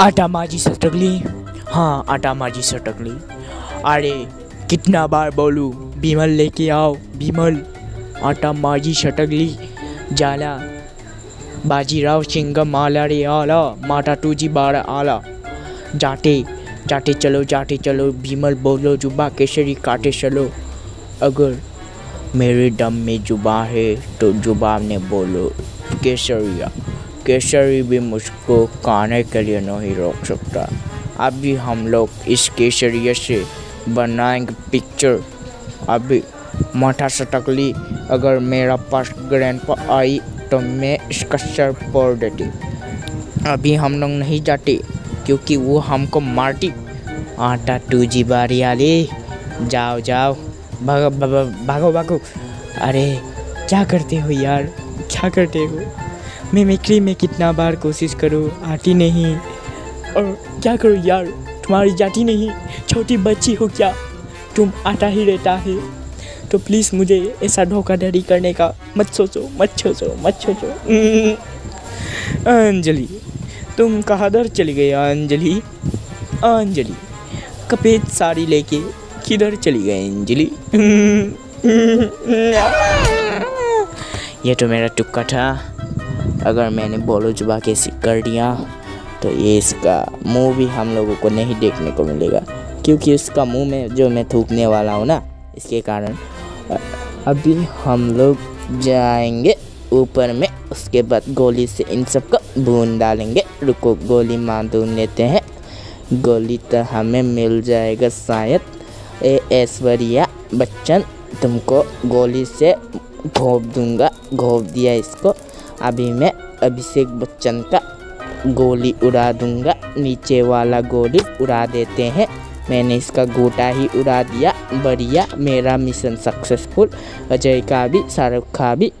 आटा माजी सटक ली। हाँ, आटा माजी सटक ली। अरे कितना बार बोलूँ बिमल लेके आओ बिमल। आटा माजी सटक ली। जाला बाजीराव सिंह माला रे आला, माटा टूजी बार आला। जाटे जाटे चलो, जाटे चलो बिमल बोलो, जुबा केसरी काटे चलो। अगर मेरे दम में जुबा है तो जुबा ने बोलो केसरिया, केसरी भी मुझको खाने के लिए नहीं रोक सकता। अभी हम लोग इस केसरिया से बनाएंगे पिक्चर। अभी माथा सटक ली। अगर मेरा पास ग्रैंडपा आई तो मैं इसका सर फोड़ देती। अभी हम लोग नहीं जाते क्योंकि वो हमको मारती। आटा टूजी बारी आले, जाओ जाओ, भागो भागो भागो। अरे क्या करते हो यार, क्या करते हो? मैं मिक्री में कितना बार कोशिश करूँ, आती नहीं। और क्या करूँ यार, तुम्हारी जाती नहीं। छोटी बच्ची हो क्या तुम, आटा ही रहता है। तो प्लीज़ मुझे ऐसा धोखाधड़ी करने का मत सोचो, मत सोचो, मत सोचो। अंजलि तुम कहाँ दर चली गई? अंजलि अंजलि सफेद साड़ी लेके किधर चली गई अंजलि? ये तो मेरा टुक्का था। अगर मैंने बोलो जुबा के सिक कर दिया तो ये इसका मूवी हम लोगों को नहीं देखने को मिलेगा, क्योंकि उसका मुंह में जो मैं थूकने वाला हूँ ना, इसके कारण। अभी हम लोग जाएंगे ऊपर में, उसके बाद गोली से इन सब का भून डालेंगे। रुको गोली मार ढूंढ लेते हैं। गोली तो हमें मिल जाएगा शायद। ऐश्वर्या बच्चन तुमको गोली से घोप दूंगा। घोप दिया इसको। अभी मैं अभिषेक बच्चन का गोली उड़ा दूंगा। नीचे वाला गोली उड़ा देते हैं। मैंने इसका गोटा ही उड़ा दिया। बढ़िया, मेरा मिशन सक्सेसफुल। अजय का भी, शाहरुख का भी